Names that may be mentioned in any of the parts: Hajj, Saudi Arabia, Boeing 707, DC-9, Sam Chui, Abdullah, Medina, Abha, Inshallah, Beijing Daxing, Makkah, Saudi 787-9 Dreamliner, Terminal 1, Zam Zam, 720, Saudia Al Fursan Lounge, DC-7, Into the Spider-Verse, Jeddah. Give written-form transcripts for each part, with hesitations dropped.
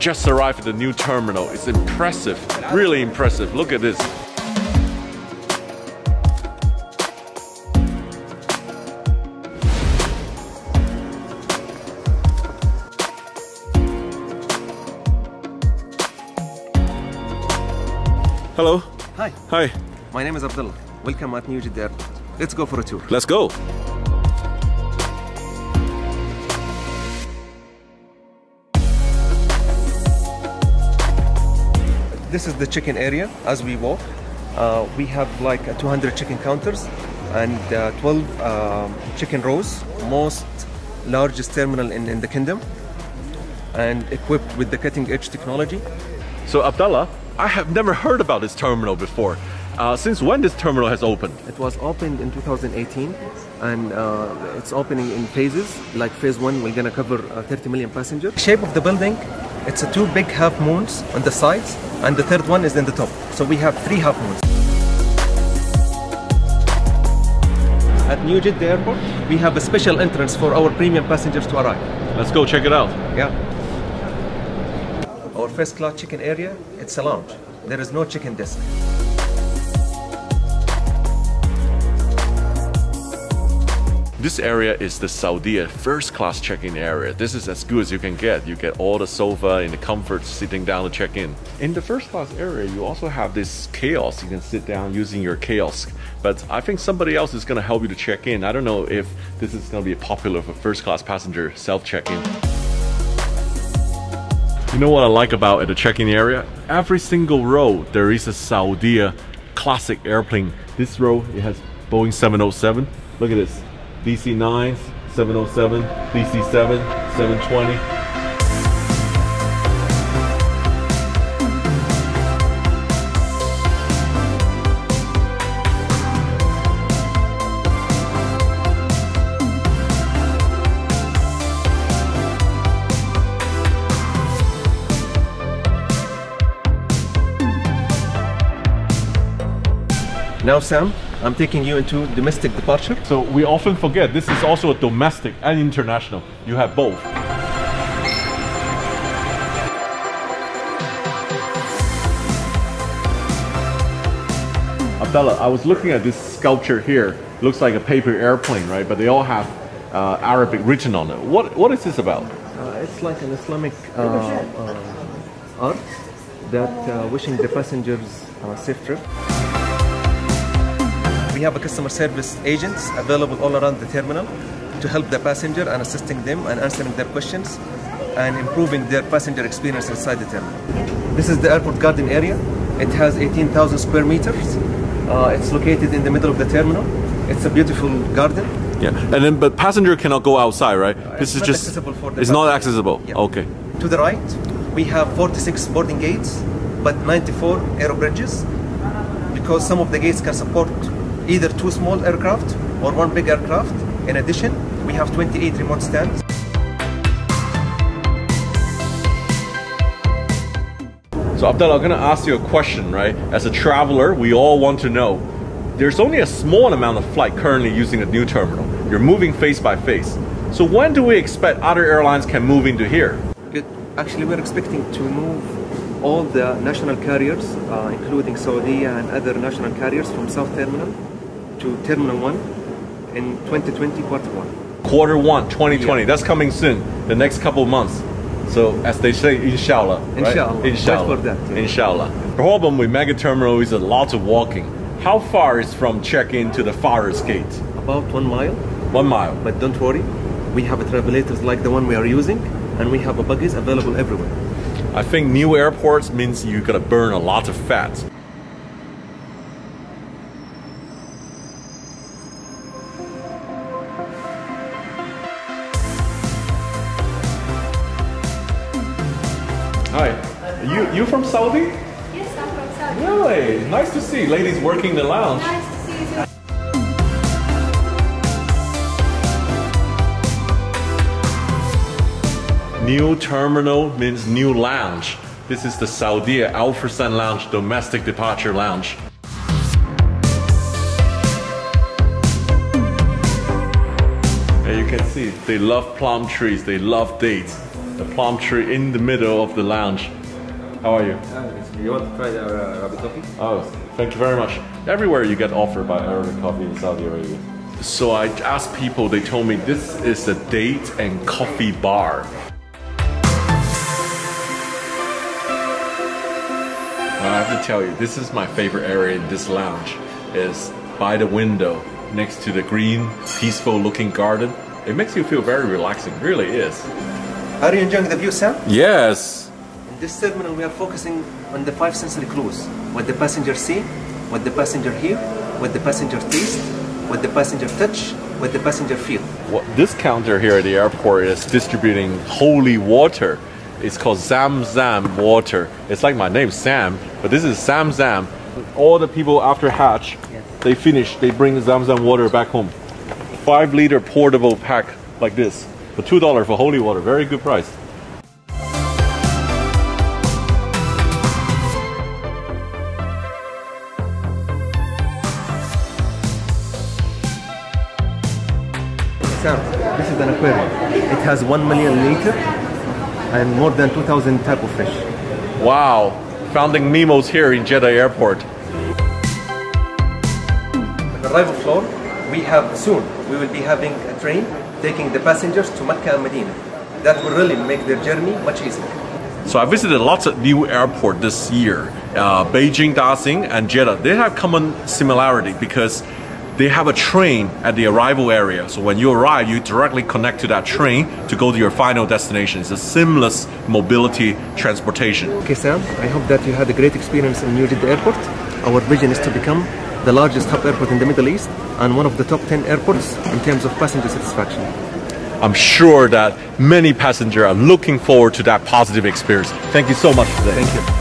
just arrived at the new terminal. It's impressive, really impressive. Look at this. Hello. Hi. Hi. My name is Abdullah. Welcome at New Jeddah Airport. Let's go for a tour. Let's go. This is the check-in area as we walk. We have like 200 check-in counters and 12 check-in rows, most largest terminal in the kingdom, and equipped with the cutting-edge technology. So Abdullah, I have never heard about this terminal before. Since when this terminal has opened? It was opened in 2018, and it's opening in phases. Like phase one, we're gonna cover 30 million passengers. Shape of the building, it's two big half moons on the sides, and the third one is in the top. So we have three half moons. At New Jeddah Airport, we have a special entrance for our premium passengers to arrive. Let's go check it out. Yeah. Our first class check-in area, it's a lounge. There is no check-in desk. This area is the Saudia first class check-in area. This is as good as you can get. You get all the sofa and the comfort sitting down to check in. In the first class area, you also have this kiosk. You can sit down using your kiosk. But I think somebody else is gonna help you to check in. I don't know if this is gonna be popular for first class passenger self-check-in. You know what I like about the check-in area? Every single row, there is a Saudia classic airplane. This row, it has Boeing 707. Look at this. DC-9, 707, DC-7, 720. Now, Sam, I'm taking you into domestic departure. So we often forget this is also a domestic and international. You have both. Abdullah, I was looking at this sculpture here. Looks like a paper airplane, right? But they all have Arabic written on it. What is this about? It's like an Islamic art that wishing the passengers a safe trip. We have a customer service agents available all around the terminal to help the passenger and assisting them and answering their questions and improving their passenger experience inside the terminal. This is the airport garden area. It has 18,000 square meters. It's located in the middle of the terminal. It's a beautiful garden. Yeah, and then but passenger cannot go outside, right? This is just accessible for the. It's not accessible. Yeah. Okay. To the right, we have 46 boarding gates, but 94 aerobridges, because some of the gates can support either two small aircraft or one big aircraft. In addition, we have 28 remote stands. So Abdullah, I'm gonna ask you a question, right? As a traveler, we all want to know, there's only a small amount of flight currently using the new terminal. You're moving face by face. So when do we expect other airlines can move into here? Good. Actually, we're expecting to move all the national carriers, including Saudia and other national carriers, from South Terminal to Terminal 1 in 2020, Quarter 1. Quarter 1, 2020, yeah. That's coming soon, the next couple of months. So, as they say, Inshallah, right? Inshallah. Inshallah. For that, yeah. Inshallah. The problem with mega terminal is a lot of walking. How far is from check-in to the farthest gate? About 1 mile. 1 mile. But don't worry, we have travelators like the one we are using, and we have a buggies available everywhere. I think new airports means you're gonna burn a lot of fat. Hi, you from Saudi? Yes, I'm from Saudi. Really? Nice to see ladies working the lounge. Nice to see you too. New terminal means new lounge. This is the Saudia Al Fursan Lounge, domestic departure lounge. And you can see, they love plum trees, they love dates. the palm tree in the middle of the lounge. How are you? You want to try the Arabic coffee? Oh, thank you very much. Everywhere you get offered by Arabic coffee in Saudi Arabia. So I asked people, they told me this is a date and coffee bar. I have to tell you, this is my favorite area in this lounge. It's by the window, next to the green, peaceful looking garden. It makes you feel very relaxing, really is. Are you enjoying the view, Sam? Yes. In this terminal we are focusing on the five sensory clues. What the passenger see, what the passenger hear, what the passenger taste, what the passenger touch, what the passenger feel. Well, this counter here at the airport is distributing holy water. It's called Zam Zam water. It's like my name, Sam, but this is Zam Zam. All the people after Hajj, yes, they finish, they bring Zam Zam water back home. 5-liter portable pack like this, for $2 for holy water, very good price. Sam, this is an aquarium. It has 1 million liters. And more than 2,000 type of fish. Wow, founding Nemo's here in Jeddah Airport. The arrival floor, we have soon, we will be having a train taking the passengers to Makkah and Medina. That will really make their journey much easier. So I visited lots of new airports this year. Beijing Daxing and Jeddah, they have common similarity because they have a train at the arrival area. So when you arrive, you directly connect to that train to go to your final destination. It's a seamless mobility transportation. Okay, Sam, I hope that you had a great experience in New Jeddah Airport. Our vision is to become the largest hub airport in the Middle East and one of the top 10 airports in terms of passenger satisfaction. I'm sure that many passengers are looking forward to that positive experience. Thank you so much for this. Thank you.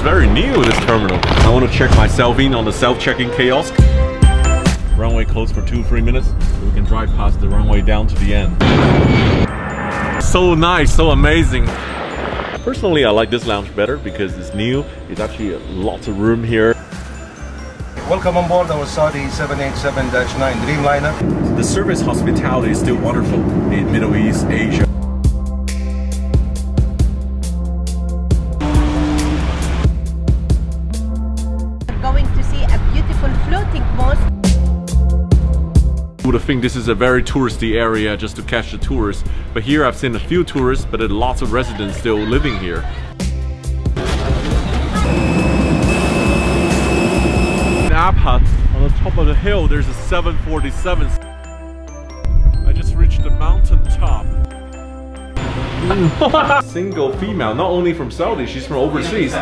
Very new, this terminal. I want to check myself in on the self-checking kiosk. Runway closed for 2-3 minutes. So we can drive past the runway down to the end. So nice, so amazing. Personally, I like this lounge better because it's new. It's actually lots of room here. Welcome on board our Saudi 787-9 Dreamliner. The service hospitality is still wonderful in Middle East, Asia. Would think this is a very touristy area just to catch the tourists, but here I've seen a few tourists, but there are lots of residents still living here. In Abha, on the top of the hill, there's a 747. I just reached the mountain top. Single female, not only from Saudi, she's from overseas.